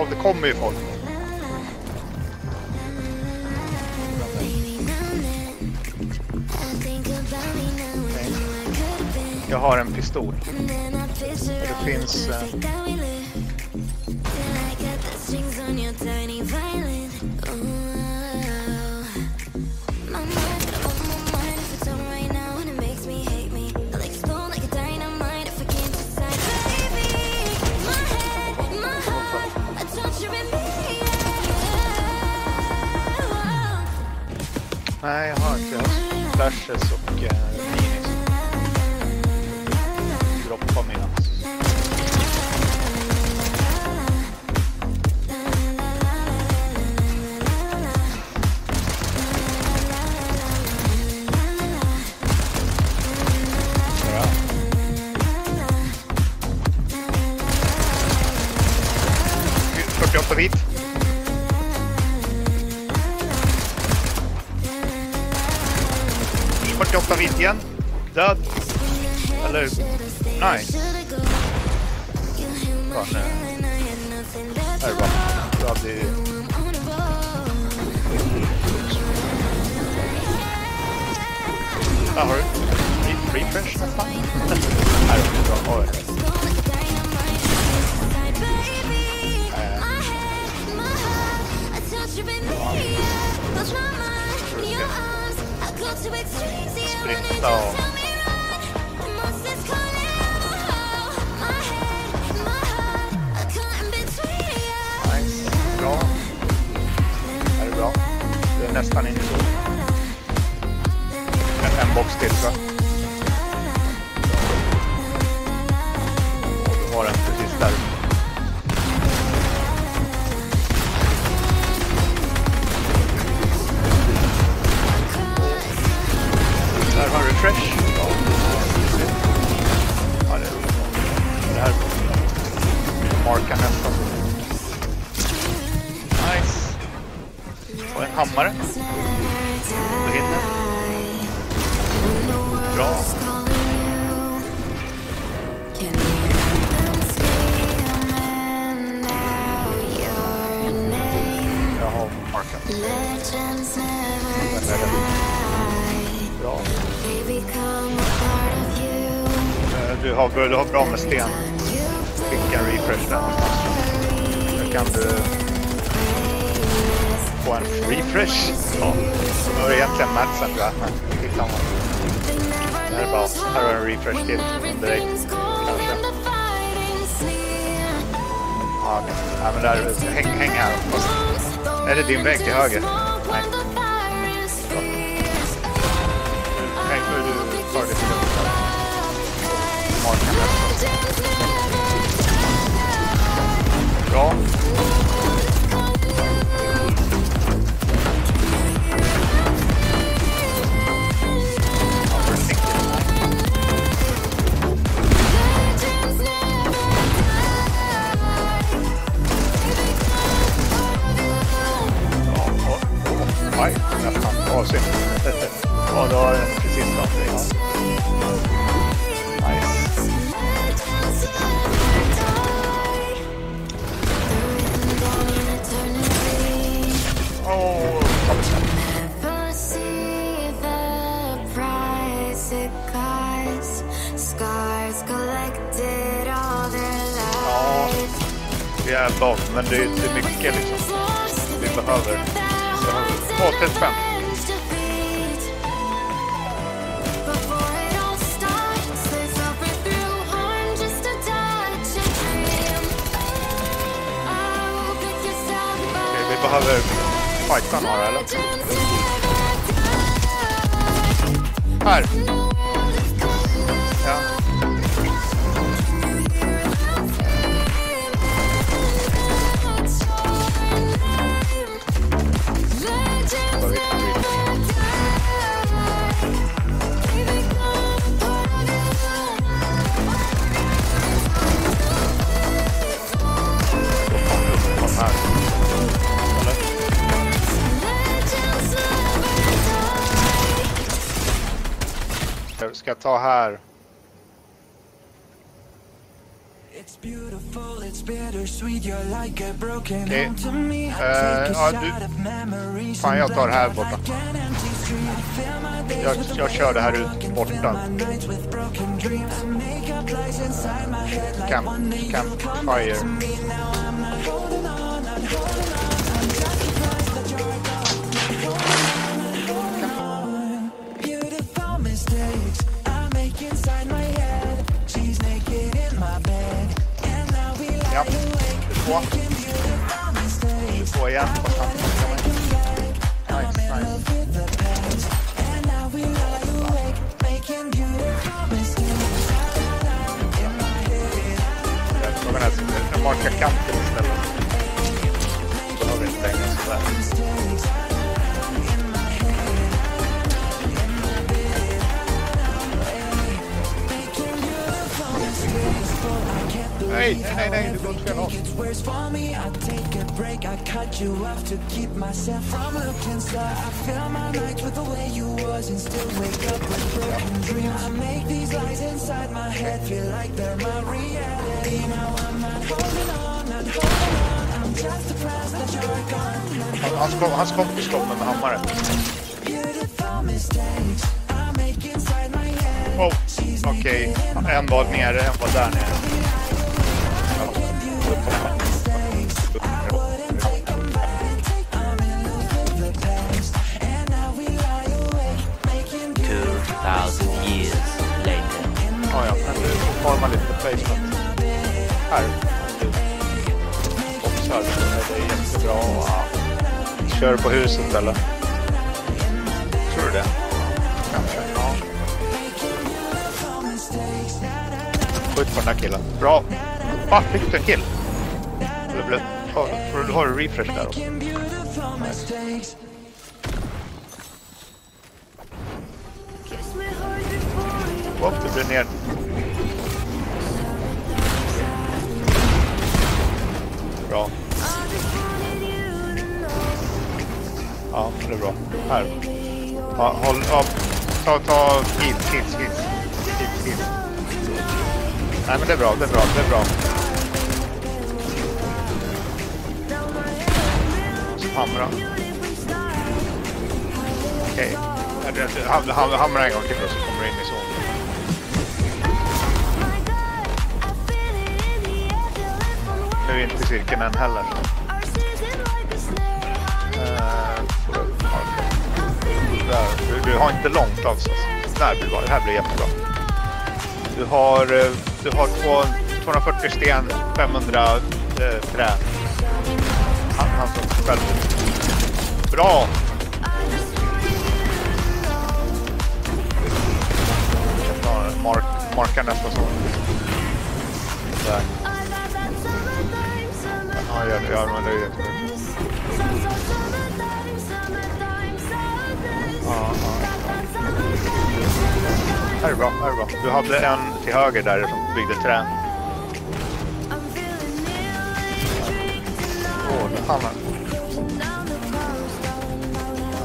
Och det kommer ju folk. Jag har en pistol. Det finns... Nej, jag har inte. Jag har flashes och minis. Droppa mina. Igen. Död. Eller... nej. Fan, här var det. Död i... Där har du. Refresh nästan. Här är det bra. Har jag. Sprinta och... nice. Bra. Här är bra. Det är nästan in i sol. En box till, va? Och du har den precis där. Fresh. Ja, det här markar nästan. Nice. Och en hammare. Du hittar. Bra. Jag har markat. Bra. Du har bra med sten. Skicka en refresh där. Nu kan du få en refresh. Ja, nu är det egentligen matchen du har. Det här är bra. Här har en refresh till direkt. Kanske. Ja, men där, häng här. Är det din väg till höger? Nej. Du tar det till bra. Men det är inte mycket liksom. Vi behöver. Åh, 35. Okej, vi behöver fighta några, eller? Här. Ja. Ska ta här. It's beautiful, it's bittersweet, you're like a broken home to me. Fan, jag tar det här borta. Jag kör det här ut borta. Campfire. Ja, du får igen. Nice. Jag markar kanten istället. Så har vi inte längre sådär. Nej, nej, nej, det går inte för något. Hans kompis kommer med hammaren. Oh, okej. Okay. En var nere, en var där nere. Forma lite på Facebook. Här. Och så här, det är jättebra. Kör på huset eller? Tror du det? Kanske, ja. Skjut på den här killen. Bra. Vad fick du en kill? Eller blev du har en refresh där också? Nej. Wow, det blev ner. Bra. Ja, det är bra. Här. Ja, håll upp. Ta hit. Nej, men det är bra. Hamra. Okej. Hamra en gång till så kommer in i så. Nu är inte cirkeln än heller. Du har inte långt avstånd. Det här blir jättebra. Du har 240 sten, 500 trä. Han som själv. Bra! Marka nästa sån. Där. Ja, jag gör det. Ja. Här är bra. Du hade en till höger där som byggde trän.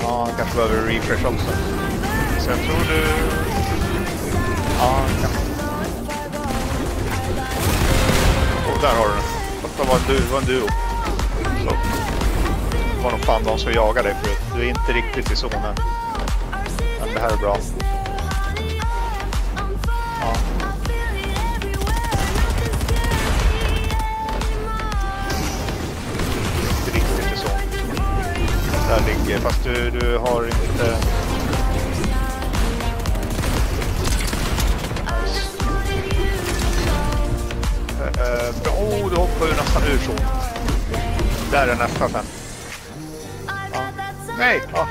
Ja, kanske behöver refresh också. Sen tror du... Ja, kanske. Och där har du den. Det var en duo. Så. Det var nog fan de som jagar dig förut. Du är inte riktigt i zonen. Men det här är bra. Ja. Inte riktigt i zonen. Där ligger. Fast du har inte... Du hoppar ju nästan ur så. Där är nästan sen. Ja. Nej! Ja.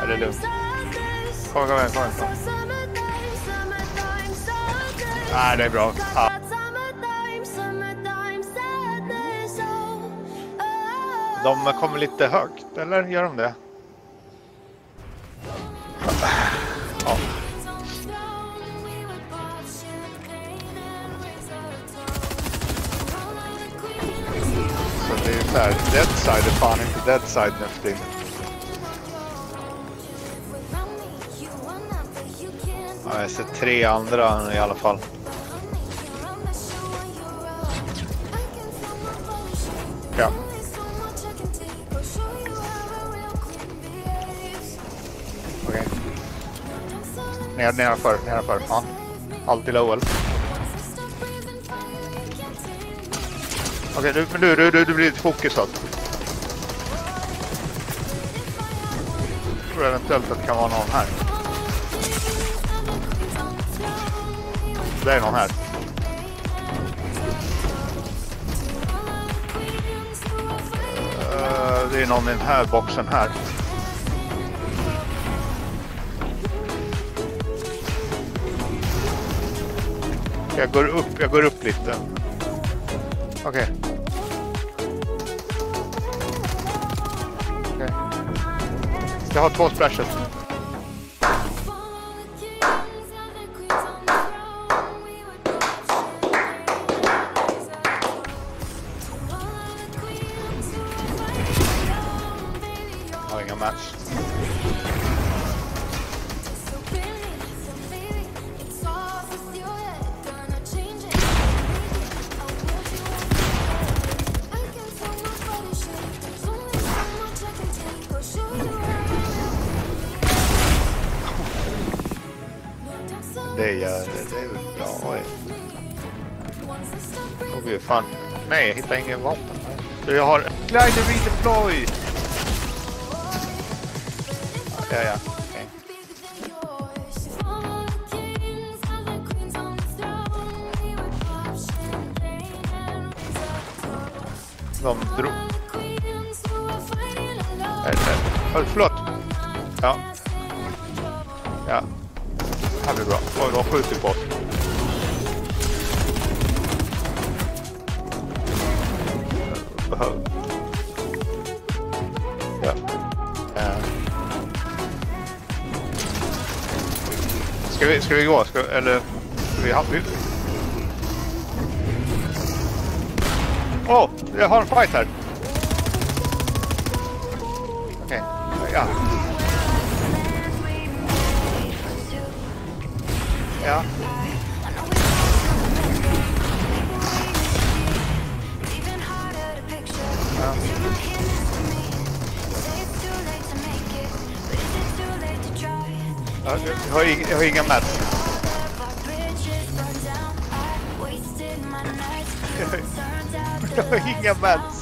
Ja, det är lugnt. Kom igen. Nej, det är bra. Ja. De kommer lite högt, eller gör de det? Ja. Dead side är fan inte dead side nu. Ja, jag ser tre andra i alla fall. Yeah. Okej. Nedanför. Ja. Alltid lowell. Okej, du blir lite fokusad. Jag tror eventuellt att det kan vara någon här. Det är någon här. Det är någon i den här boxen här. Jag går upp lite. Okej. Okej. Jag har 2 splashes. Fan. Nej, jag hittar ingen vapen. Så jag har glider redeploy. Ja. Okay. De drog. Förlåt. Ja. Ja. Det blir bra. Oj, de skjuter på oss. Ska vi gå? Ska vi halvbild? Åh! Jag har en fight här! Okej. Ja. Ja. Jag har inga mats. Jag har inga mats.